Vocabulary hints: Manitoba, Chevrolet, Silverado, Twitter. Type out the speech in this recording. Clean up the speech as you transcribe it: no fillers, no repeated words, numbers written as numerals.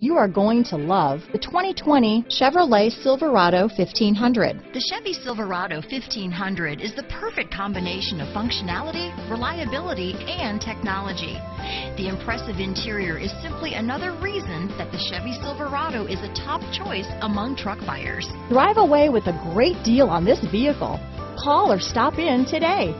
You are going to love the 2020 Chevrolet Silverado 1500. The Chevy Silverado 1500 is the perfect combination of functionality, reliability, and technology. The impressive interior is simply another reason that the Chevy Silverado is a top choice among truck buyers. Drive away with a great deal on this vehicle. Call or stop in today.